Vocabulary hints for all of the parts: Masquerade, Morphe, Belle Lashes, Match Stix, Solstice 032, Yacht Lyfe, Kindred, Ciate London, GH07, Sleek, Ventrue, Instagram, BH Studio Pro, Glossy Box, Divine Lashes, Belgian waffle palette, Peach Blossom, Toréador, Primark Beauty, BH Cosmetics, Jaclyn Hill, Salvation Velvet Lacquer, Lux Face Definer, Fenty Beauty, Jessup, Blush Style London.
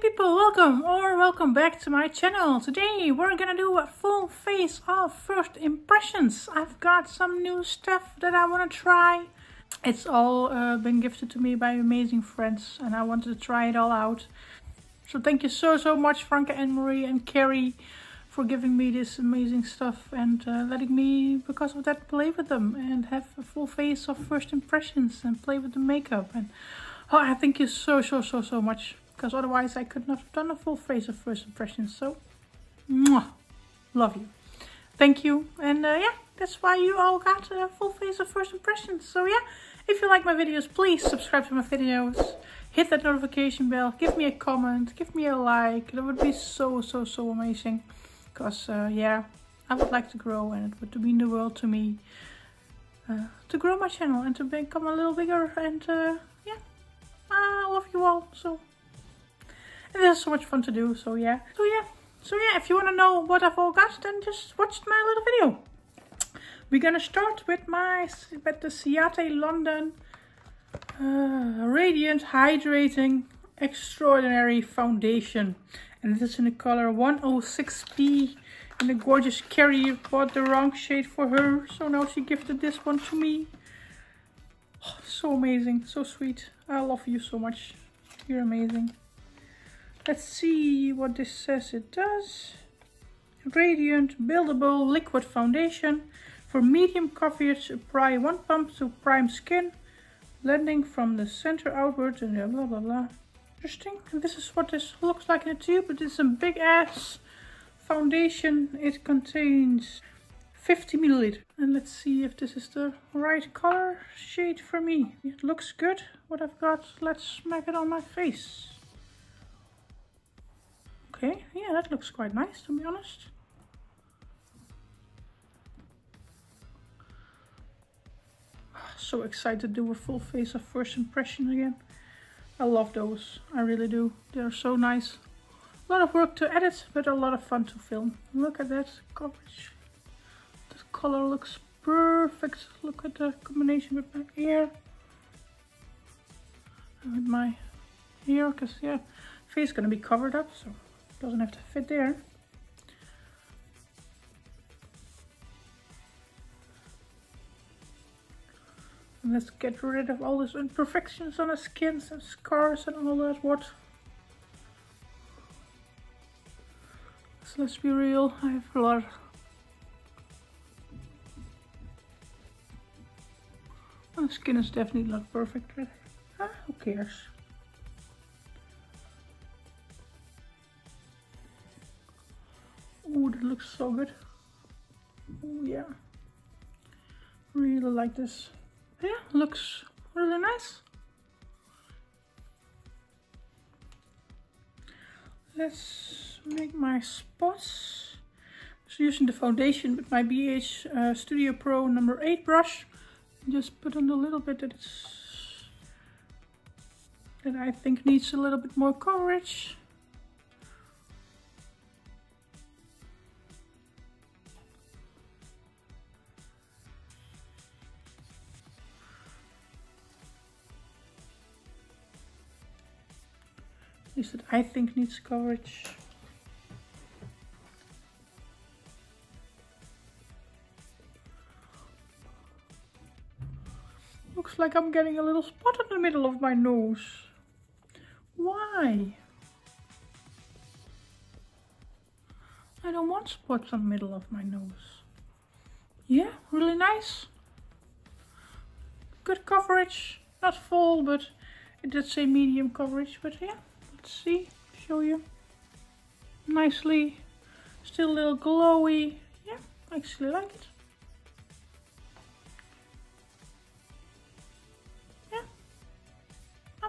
people, welcome or welcome back to my channel. Today we're gonna do a full face of first impressions. I've got some new stuff that I want to try. It's all been gifted to me by amazing friends and I wanted to try it all out. So thank you so much Franca and Marie and Carrie for giving me this amazing stuff and letting me, because of that, play with them and have a full face of first impressions and play with the makeup. And oh, I thank you so much, because otherwise I could not have done a full face of first impressions. So, mwah, love you. Thank you. And yeah, that's why you all got a full face of first impressions. So yeah, if you like my videos, please subscribe to my videos. Hit that notification bell. Give me a comment. Give me a like. That would be so amazing. Because yeah, I would like to grow and it would mean the world to me. To grow my channel and to become a little bigger and... I love you all, and there's so much fun to do, so yeah, if you want to know what I've all got, then just watch my little video. We're gonna start with the Ciate London Radiant Hydrating Extraordinary Foundation, and this is in the color 106p, and the gorgeous Carrie bought the wrong shade for her, so now she gifted this one to me. Oh, so amazing, so sweet. I love you so much. You're amazing. Let's see what this says it does. Radiant, buildable liquid foundation. For medium coverage, apply one pump to prime skin. Blending from the center outward and blah, blah, blah. Interesting. This is what this looks like in a tube. But it's a big ass foundation. It contains 50 milliliters. And let's see if this is the right color shade for me. It looks good. What I've got, let's smack it on my face. Okay, yeah, that looks quite nice, to be honest. So excited to do a full face of first impression again. I love those, I really do. They're so nice. A lot of work to edit, but a lot of fun to film. Look at that coverage. Color looks perfect. Look at the combination with my ear and with my hair, because yeah, face is gonna be covered up, so it doesn't have to fit there. And let's get rid of all these imperfections on the skins and scars and all that. What? So let's be real. I have a lot of my skin is definitely not perfect, but who cares? Oh, that looks so good. Oh yeah, really like this. Yeah, looks really nice. Let's make my spots. So using the foundation with my BH Studio Pro number 8 brush. Just put on a little bit that I think needs a little bit more coverage. At least that I think needs coverage. Looks like I'm getting a little spot in the middle of my nose. Why? I don't want spots in the middle of my nose. Yeah, really nice. Good coverage. Not full, but it did say medium coverage. But yeah, let's see. Show you. Nicely. Still a little glowy. Yeah, I actually like it.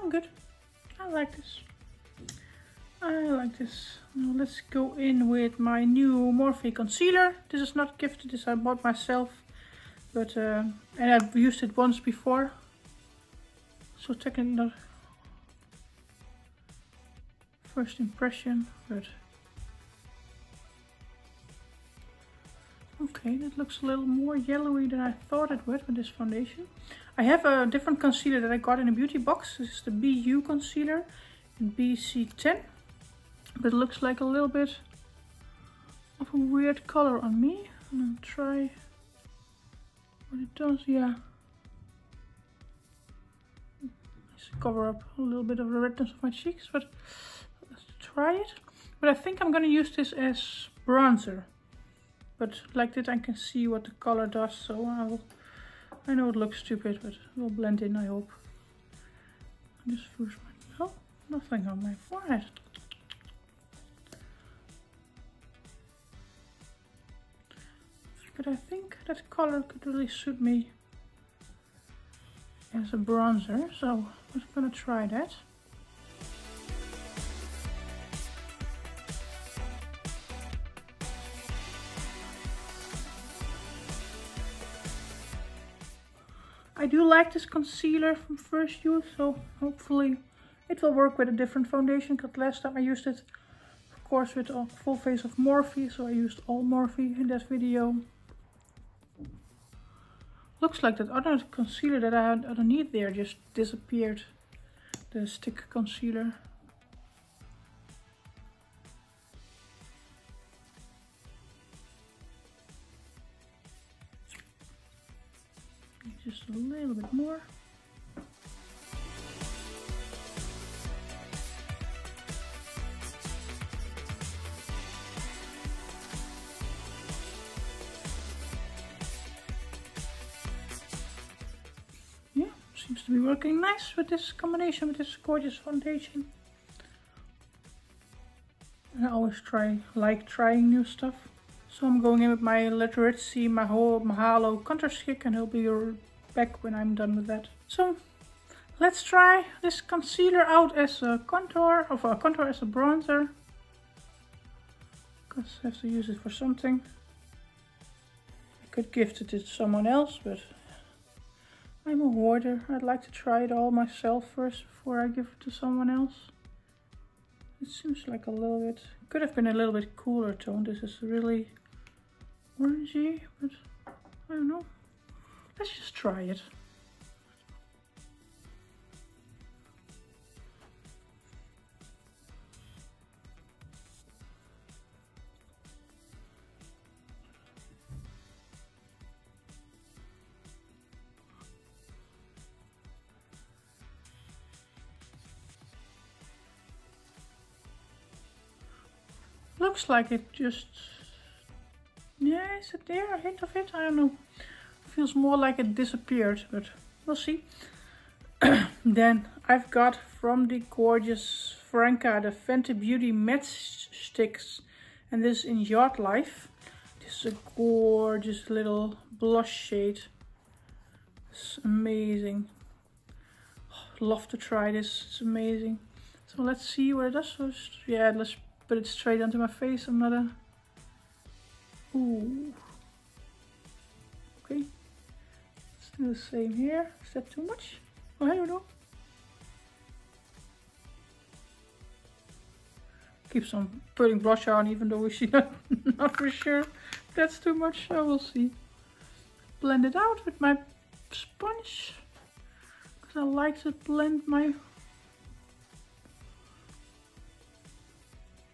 Good. I like this. Now let's go in with my new Morphe concealer. This is not gifted, this I bought myself, but and I've used it once before, so technically not first impression, but okay, that looks a little more yellowy than I thought it would with this foundation. I have a different concealer that I got in a beauty box. This is the Be You concealer in BC10. But it looks like a little bit of a weird color on me. And I'll try what it does. Yeah. Just cover up a little bit of the redness of my cheeks, but let's try it. But I think I'm going to use this as bronzer. But like that I can see what the color does, so I know it looks stupid, but it will blend in, I hope. I just fused my... Oh, nothing on my forehead. But I think that color could really suit me as a bronzer, so I'm gonna try that. I do like this concealer from First Use, so hopefully it will work with a different foundation, because last time I used it, of course, with a full face of Morphe, so I used all Morphe in that video. Looks like that other concealer that I had underneath there just disappeared, the stick concealer. Just a little bit more. Yeah, seems to be working nice with this combination, with this gorgeous foundation. And I always like trying new stuff. So I'm going in with my Laritzy Mahalo contour stick, and he'll be back when I'm done with that. So let's try this concealer out as a contour, or a contour as a bronzer, because I have to use it for something. I could gift it to someone else, but I'm a hoarder. I'd like to try it all myself first before I give it to someone else. It seems like a little bit, could have been a little bit cooler tone. This is really orangey, but I don't know. Let's just try it. Looks like it just, yeah, is it there, a hint of it? I don't know. Feels more like it disappeared, but we'll see. Then I've got from the gorgeous Franca the Fenty Beauty Match Stix, and this in Yacht Lyfe. This is a gorgeous little blush shade. It's amazing. Oh, I'd love to try this. It's amazing. So let's see what it does. So, yeah, let's put it straight onto my face. I'm not a... Ooh. Okay. The same here. Is that too much? I don't know. Keeps on putting blush on, even though we see not for sure that's too much. I will see. Blend it out with my sponge, because I like to blend my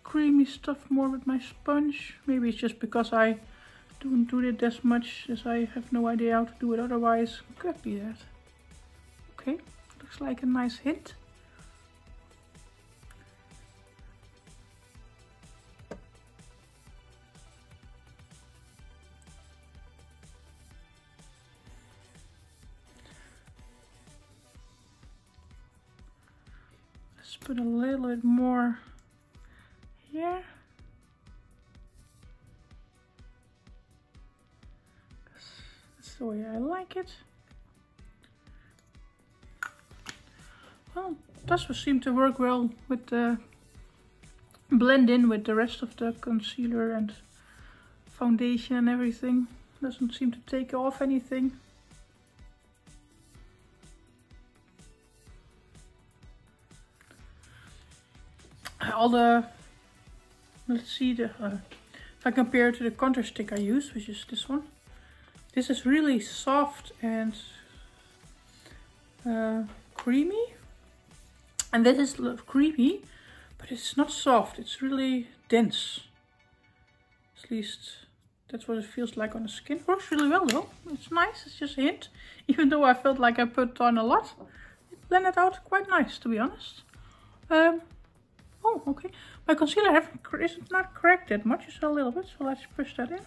creamy stuff more with my sponge. Maybe it's just because I don't do it as much, as I have no idea how to do it otherwise. Could be that. Okay, looks like a nice hint. Let's put a little bit more here. So yeah, I like it. Well, it does seem to work well with the blend in with the rest of the concealer and foundation and everything. Doesn't seem to take off anything. All the, let's see, the if I compare it to the contour stick I use, which is this one. This is really soft and creamy, and this is creamy, But it's not soft, it's really dense. At least that's what it feels like on the skin. Works really well though. It's nice, it's just a hint. Even though I felt like I put on a lot, it blended out quite nice, to be honest. Oh, okay. My concealer isn't not cracked that much, just a little bit, so let's push that in.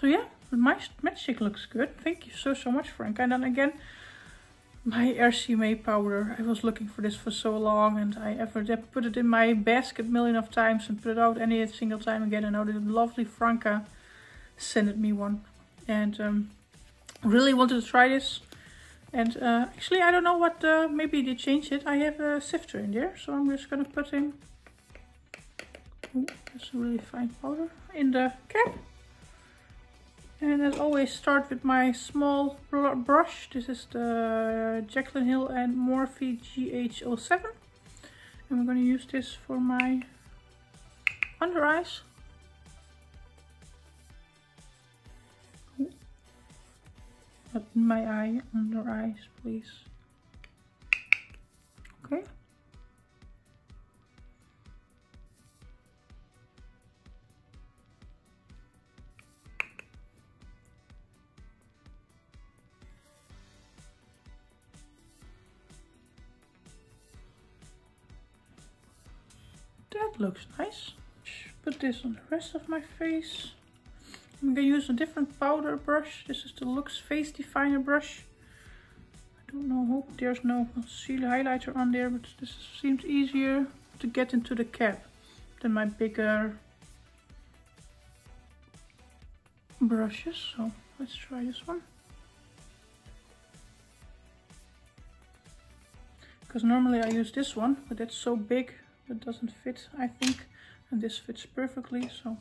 So yeah, my matchstick looks good. Thank you so much, Frank. And then again, my RCMA powder. I was looking for this for so long, and I ever put it in my basket a million of times and put it out any single time again. And now the lovely Franca sent me one, and really wanted to try this. And actually, I don't know what. Maybe they changed it. I have a sifter in there, so I'm just gonna put in. Ooh, that's a really fine powder in the cap. And as always, start with my small brush. This is the Jaclyn Hill and Morphe GH07. And we're going to use this for my under eyes. Ooh. Not in my eye, under eyes, please. Okay. That looks nice. Put this on the rest of my face. I'm gonna use a different powder brush. This is the Lux Face Definer brush. I don't know, hope there's no concealer highlighter on there, but this seems easier to get into the cap than my bigger brushes. So let's try this one. Because normally I use this one, but it's so big. That doesn't fit, I think, and this fits perfectly, so.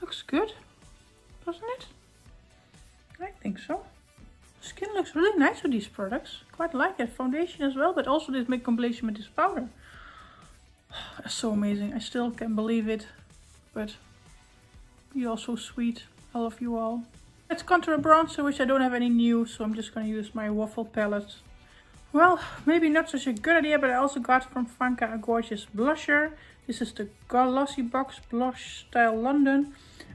Looks good. Doesn't it? I think so. The skin looks really nice with these products. Quite like that foundation as well, but also this combination with this powder. It's so amazing. I still can't believe it, but you're all so sweet. I love you all. Let's contour a bronzer, which I don't have any new, so I'm just going to use my waffle palette. Well, maybe not such a good idea, but I also got from Franca a gorgeous blusher. This is the Glossy Box Blush Style London.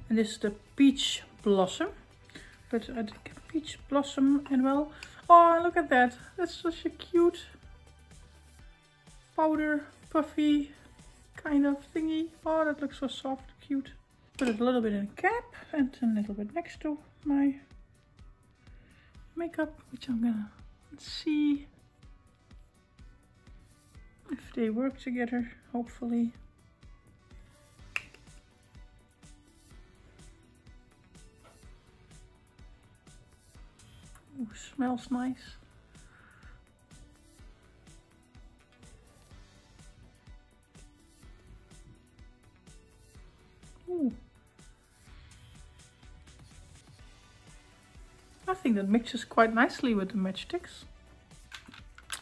And this is the Peach Blossom, but I did get Peach Blossom and well, oh look at that, that's such a cute powder, puffy kind of thingy. Oh, that looks so soft, cute. Put it a little bit in the cap and a little bit next to my makeup, which I'm gonna see if they work together, hopefully. Ooh, smells nice. Ooh. I think that mixes quite nicely with the matchsticks.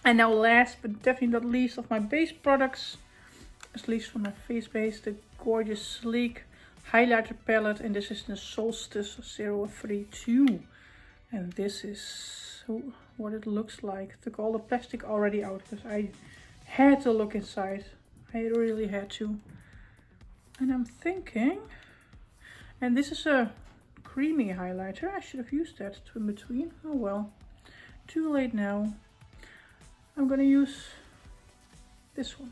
And now last but definitely not least of my base products, at least for my face base, the gorgeous Sleek highlighter palette, and this is the Solstice 032. And this is what it looks like. Took all the plastic already out because I had to look inside. I really had to. And I'm thinking, and this is a creamy highlighter. I should have used that in between. Oh well, too late now. I'm gonna use this one.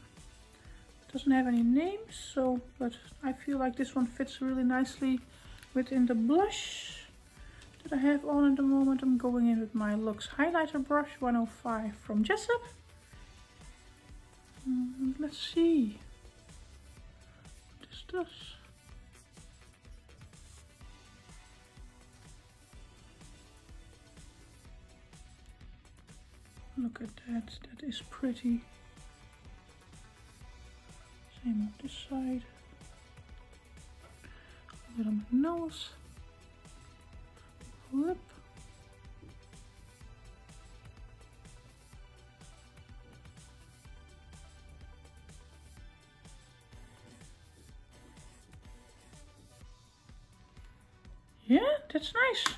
It doesn't have any names, so, but I feel like this one fits really nicely within the blush I have on at the moment. I'm going in with my Lux highlighter brush 105 from Jessup. Let's see what this does. Look at that, that is pretty. Same on this side. weer aan mijn nose. Hup. Yeah, that's nice.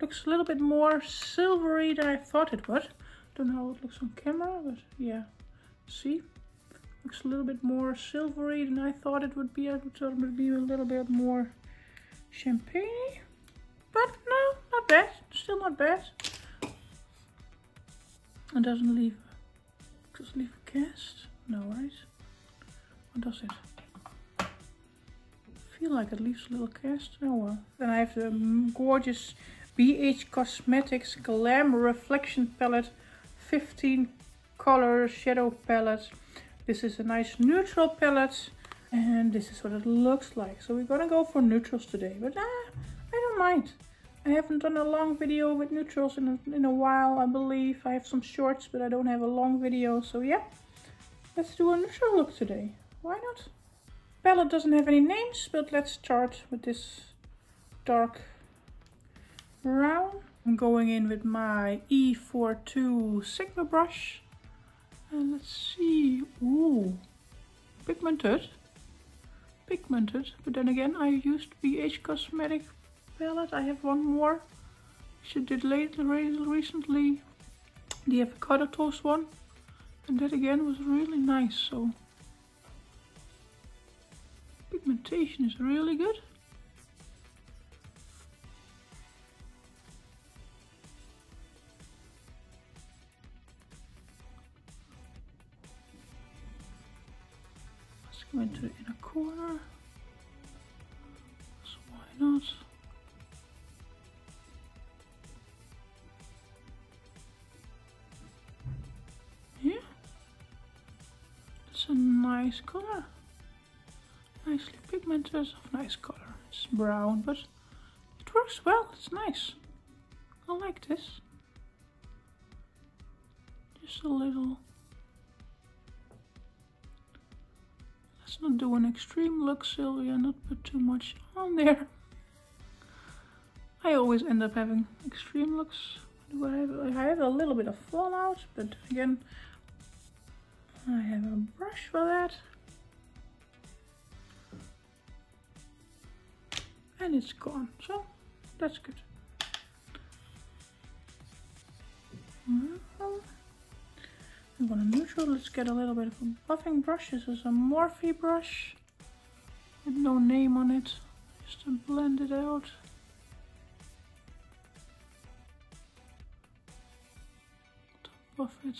Looks a little bit more silvery than I thought it would. Don't know how it looks on camera, but yeah, see? Looks a little bit more silvery than I thought it would be. I thought it would be a little bit more champagne-y. But no, not bad. Still not bad. It doesn't leave a cast. No worries. What does it? I feel like it leaves a little cast. Oh well. Then I have the gorgeous BH Cosmetics Glam Reflection Palette, 15 color shadow palette. This is a nice neutral palette, and this is what it looks like. So we're gonna go for neutrals today, but I don't mind. I haven't done a long video with neutrals in a while, I believe. I have some shorts, but I don't have a long video. So yeah, let's do a neutral look today. Why not? Palette doesn't have any names, but let's start with this dark brown. I'm going in with my E42 Sigma brush. And let's see. Ooh, pigmented. Pigmented. But then again, I used BH Cosmetic palette. I have one more. She did later recently the avocado toast one. And that again was really nice. So pigmentation is really good. Go into the inner corner, so why not? Yeah, it's a nice color, nicely pigmented, of nice color. It's brown, but it works well. It's nice. I like this. Just a little. Let's not do an extreme look, Sylvia, not put too much on there. I always end up having extreme looks. I have a little bit of fallout, but again, I have a brush for that. And it's gone, so that's good. Well, I want a neutral. Let's get a little bit of a buffing brush. This is a Morphe brush with no name on it, just to blend it out. To buff it.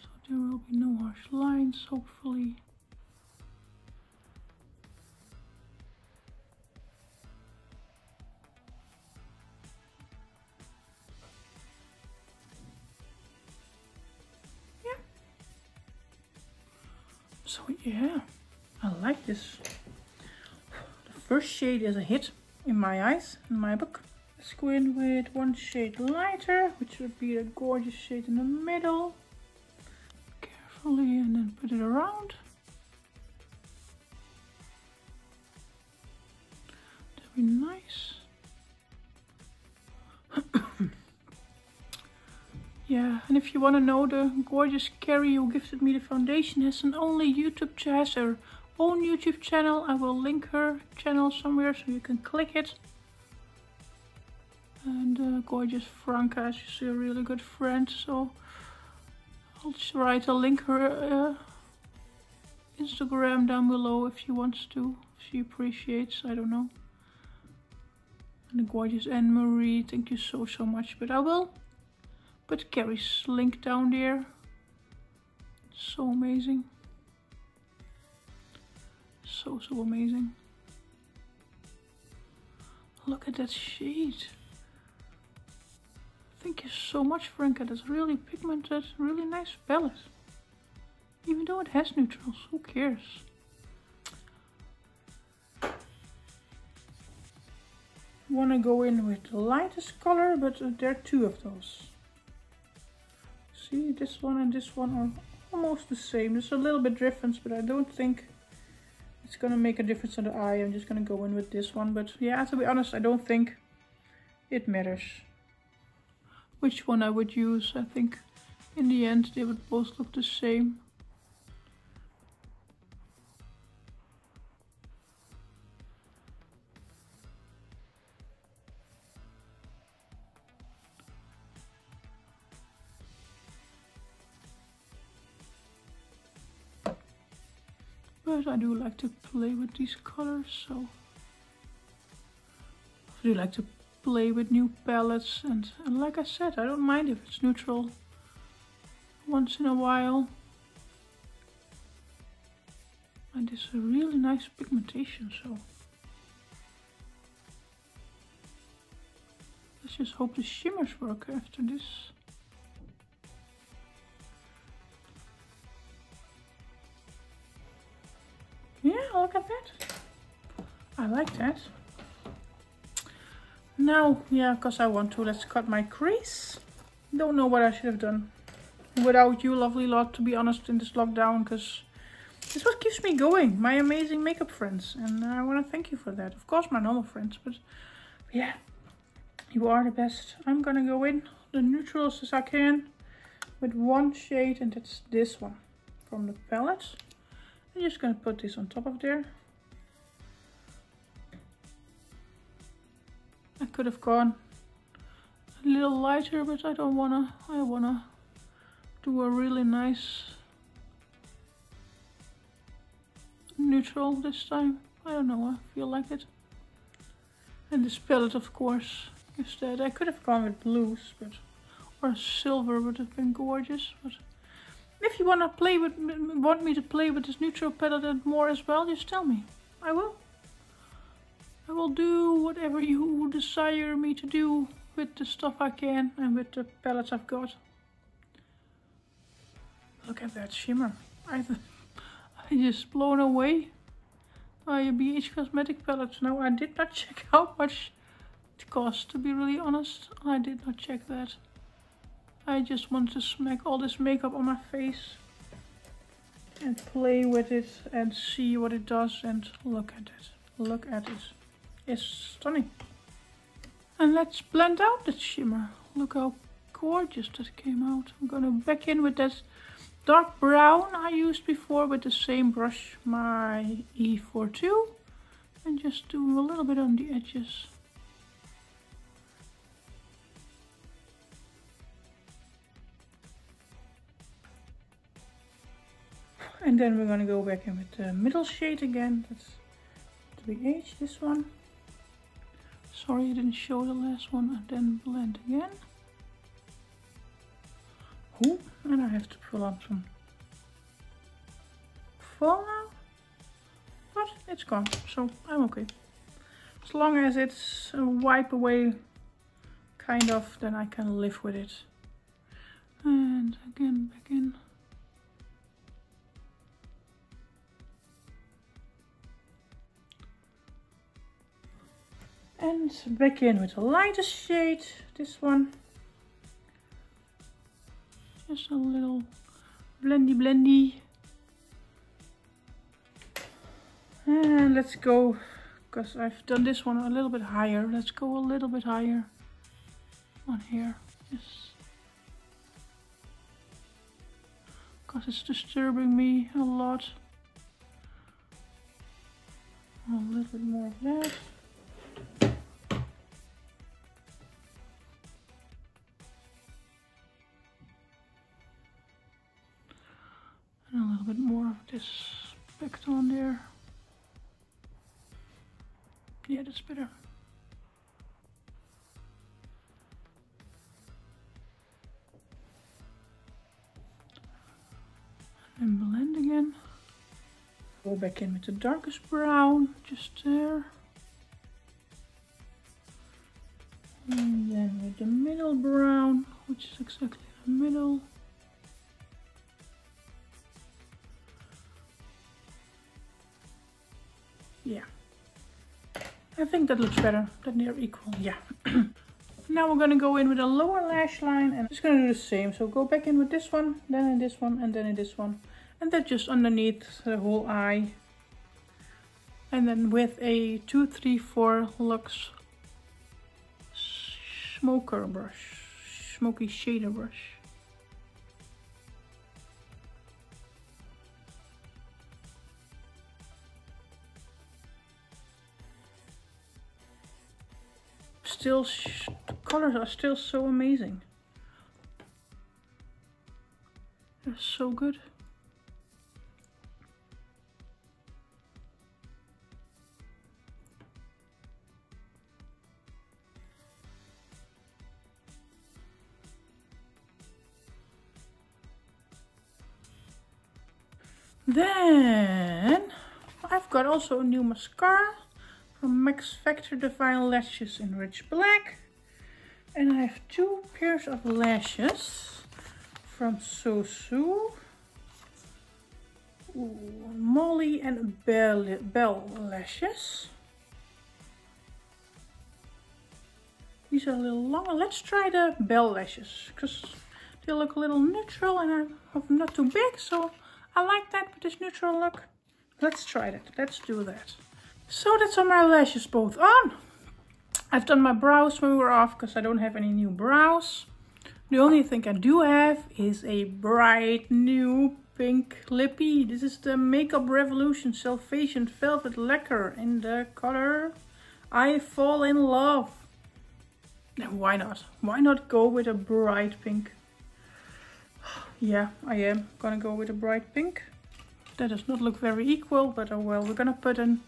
So there will be no harsh lines, hopefully. So yeah, I like this. The first shade is a hit in my eyes, in my book. Let's go in with one shade lighter, which would be a gorgeous shade in the middle. Carefully, and then put it around. That'd be nice. Yeah, and if you want to know the gorgeous Carrie who gifted me the foundation has her own YouTube channel. I will link her channel somewhere so you can click it. And gorgeous Franca, she's a really good friend, so I'll try to link her Instagram down below if she wants to, if she appreciates, I don't know. And the gorgeous Anne-Marie, thank you so much, but I will put Carrie's link down there. So amazing. So amazing. Look at that shade. Thank you so much, Franca. That's really pigmented, really nice palette. Even though it has neutrals, who cares? Want to go in with the lightest color, but there are two of those. See, this one and this one are almost the same. There's a little bit difference, but I don't think it's gonna make a difference on the eye. I'm just gonna go in with this one, but yeah, to be honest, I don't think it matters which one I would use. I think in the end they would both look the same. But I do like to play with these colors, so I do like to play with new palettes, and like I said, I don't mind if it's neutral once in a while. And it's a really nice pigmentation, so let's just hope the shimmers work after this. Yeah, look at that. I like that. Now, yeah, because I want to, let's cut my crease. Don't know what I should have done without you, lovely lot, to be honest, in this lockdown, because it's what keeps me going, my amazing makeup friends. And I want to thank you for that. Of course, my normal friends, but yeah, you are the best. I'm going to go in the neutrals as I can with one shade, and that's this one from the palette. I'm just going to put this on top of there. I could have gone a little lighter, but I don't want to. I want to do a really nice neutral this time. I don't know, I feel like it. And this palette, of course, is that. I could have gone with blues, but or silver would have been gorgeous, but if you want me to play with this neutral palette and more as well, just tell me. I will. I will do whatever you desire me to do with the stuff I can and with the palettes I've got. Look at that shimmer. I just blown away by a BH Cosmetic palette. Now, I did not check how much it cost, to be really honest. I did not check that. I just want to smack all this makeup on my face and play with it and see what it does, and look at it. Look at it. It's stunning. And let's blend out that shimmer. Look how gorgeous that came out. I'm gonna back in with that dark brown I used before with the same brush, my E42, and just do a little bit on the edges. And then we're gonna go back in with the middle shade again. That's BH, this one. Sorry, I didn't show the last one. And then blend again. Oh, and I have to pull on some fall now, but it's gone, so I'm okay. As long as it's a wipe away, kind of, then I can live with it. And again, back in. And back in with a lighter shade, this one. Just a little blendy blendy. And let's go, because I've done this one a little bit higher, let's go a little bit higher on here. Yes. Because it's disturbing me a lot. A little bit more of that. This back on there. Yeah, that's better. And blend again. Go back in with the darkest brown, just there. And then with the middle brown, which is exactly the middle. Yeah, I think that looks better, that they're equal, yeah. Now we're gonna go in with a lower lash line, and I'm just gonna do the same. So go back in with this one, then in this one, and then in this one, and then just underneath the whole eye. And then with a 234 Lux smoky shader brush. Still, the colors are still so amazing. They're so good. Then I've got also a new mascara from Max Factor Divine Lashes in Rich Black, and I have two pairs of lashes from Sosu, Molly, and Belle Lashes. These are a little longer. Let's try the Belle Lashes because they look a little neutral and I'm not too big, so I like that with this neutral look. Let's try that. Let's do that. So that's all my lashes both on. I've done my brows when we were off because I don't have any new brows. The only thing I do have is a bright new pink lippy. This is the Makeup Revolution Salvation Velvet Lacquer in the color I Fall in Love. Now, why not? Why not go with a bright pink? Yeah, I am gonna go with a bright pink. That does not look very equal, but oh well. We're gonna put in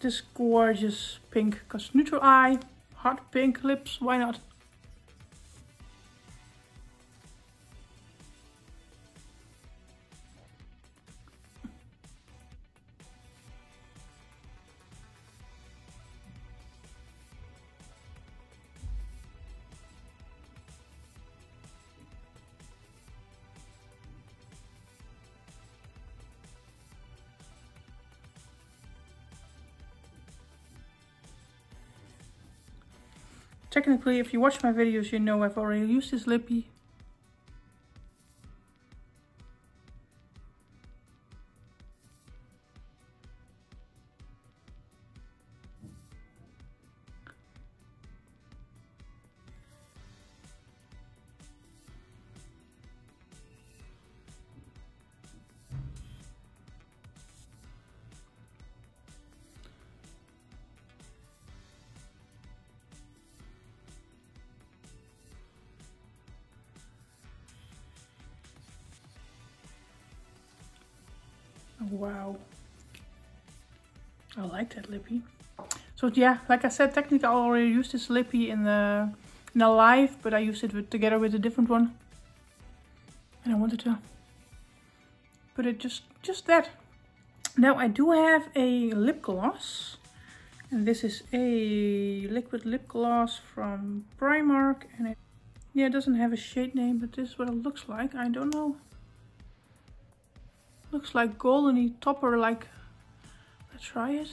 this gorgeous pink, because neutral eye, hot pink lips, why not? Technically, if you watch my videos, you know I've already used this lippy. Wow, I like that lippy. So yeah, like I said, technically I already used this lippy in a live, but I used it together with a different one, and I wanted to put it just that. Now I do have a lip gloss, and this is a liquid lip gloss from Primark, and it doesn't have a shade name, but this is what it looks like. I don't know. Looks like goldeny topper, like, let's try it.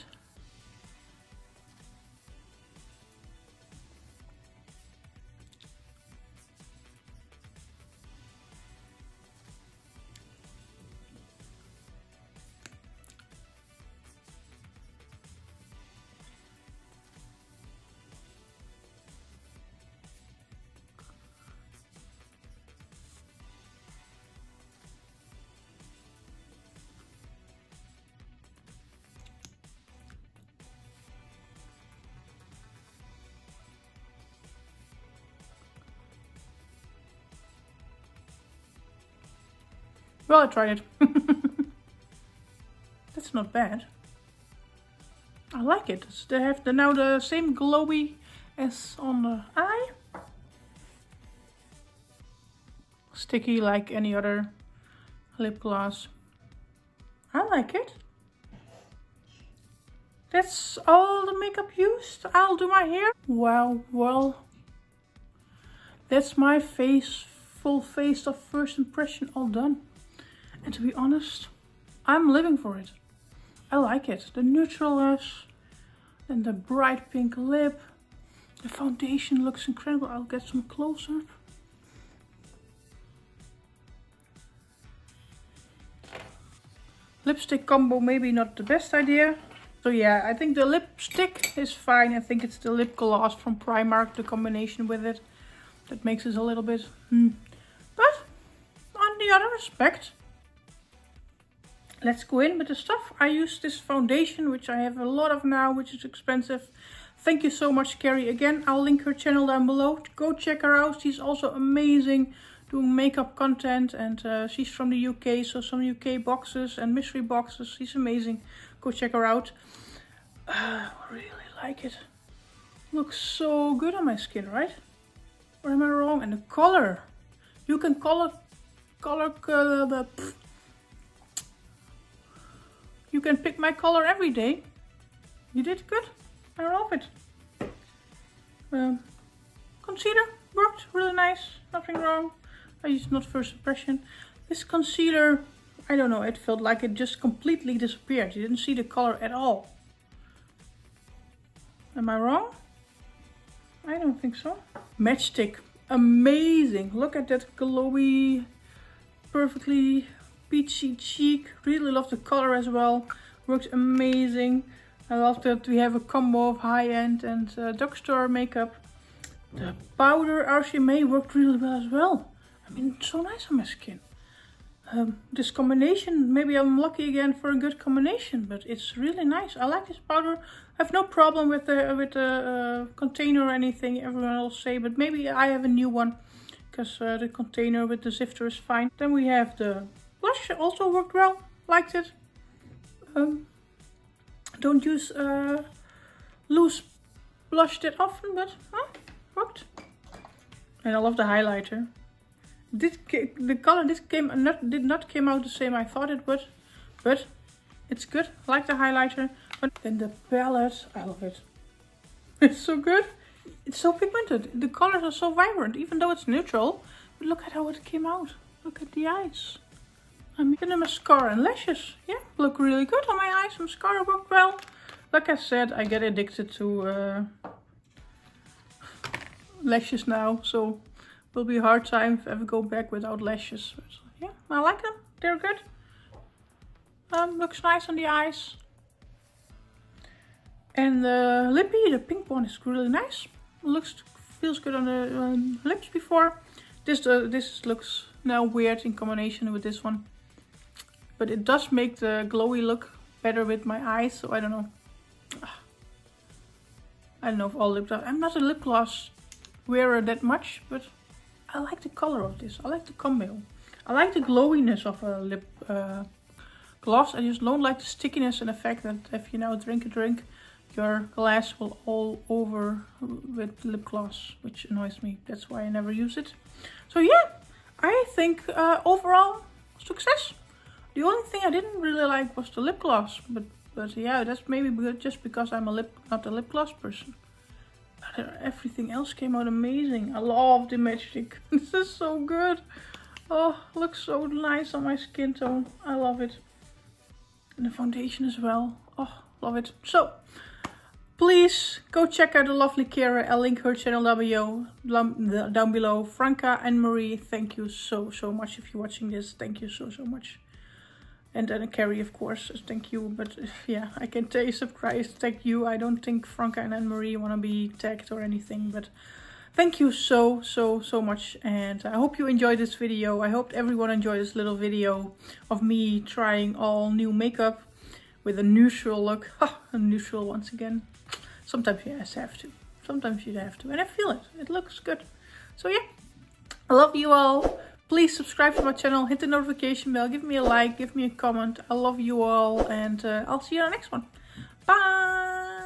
Well, I tried it. That's not bad. I like it. They have now the same glowy as on the eye. Sticky like any other lip gloss. I like it. That's all the makeup used. I'll do my hair. Wow, well, that's my face, full face of first impression all done. And to be honest, I'm living for it. I like it. The neutral lash and the bright pink lip. The foundation looks incredible. I'll get some close-up. Lipstick combo, maybe not the best idea. So yeah, I think the lipstick is fine. I think it's the lip gloss from Primark, the combination with it, that makes it a little bit But on the other aspect, let's go in with the stuff. I use this foundation, which I have a lot of now, which is expensive. Thank you so much, Carrie. Again, I'll link her channel down below. Go check her out. She's also amazing doing makeup content, and she's from the UK, so some UK boxes and mystery boxes. She's amazing. Go check her out. I really like it. Looks so good on my skin, right? Or am I wrong? And the color. You can You can pick my color every day. You did good. I love it. Concealer worked really nice. Nothing wrong. I used not first impression. This concealer, I don't know. It felt like it just completely disappeared. You didn't see the color at all. Am I wrong? I don't think so. Match Stix. Amazing. Look at that glowy, perfectly peachy cheek. Really love the color as well. Works amazing. I love that we have a combo of high-end and drugstore makeup. The powder RCMA worked really well as well. I mean, it's so nice on my skin. This combination, maybe I'm lucky again for a good combination, but it's really nice. I like this powder. I have no problem with the container or anything, everyone will say, but maybe I have a new one, because the container with the zifter is fine. Then we have the blush, also worked well, liked it. Don't use loose blush that often, but worked. And I love the highlighter. The color did not come out the same I thought it would, but it's good. I like the highlighter. But then the palette, I love it. It's so good. It's so pigmented. The colors are so vibrant, even though it's neutral. But look at how it came out. Look at the eyes. I mean, the mascara and lashes, yeah, look really good on my eyes. Mascara worked well. Like I said, I get addicted to lashes now, so it will be a hard time if I ever go back without lashes. But yeah, I like them. They're good. Looks nice on the eyes. And the lippy, the pink one, is really nice. Feels good on the lips before. This looks now weird in combination with this one. But it does make the glowy look better with my eyes, so I don't know. I don't know if all lip gloss. I'm not a lip gloss wearer that much, but I like the color of this. I like the combo. I like the glowiness of a lip gloss. I just don't like the stickiness and the fact that if you now drink a drink, your glass will all over with lip gloss, which annoys me. That's why I never use it. So yeah, I think overall success. The only thing I didn't really like was the lip gloss, but yeah, that's maybe just because I'm not a lip gloss person. But everything else came out amazing. I love the Match Stix. This is so good. Oh, looks so nice on my skin tone. I love it. And the foundation as well. Oh, love it. So please go check out the lovely Kara. I'll link her channel down below. Franca and Marie, thank you so much if you're watching this. Thank you so much. And then Carrie, of course, thank you. But yeah, I can tell you, surprise, thank you. I don't think Franca and Anne-Marie want to be tagged or anything. But thank you so much. And I hope you enjoyed this video. I hope everyone enjoyed this little video of me trying all new makeup with a neutral look. A neutral once again. Sometimes you just have to. Sometimes you have to. And I feel it. It looks good. So yeah, I love you all. Please subscribe to my channel, hit the notification bell, give me a like, give me a comment. I love you all, and I'll see you on the next one. Bye!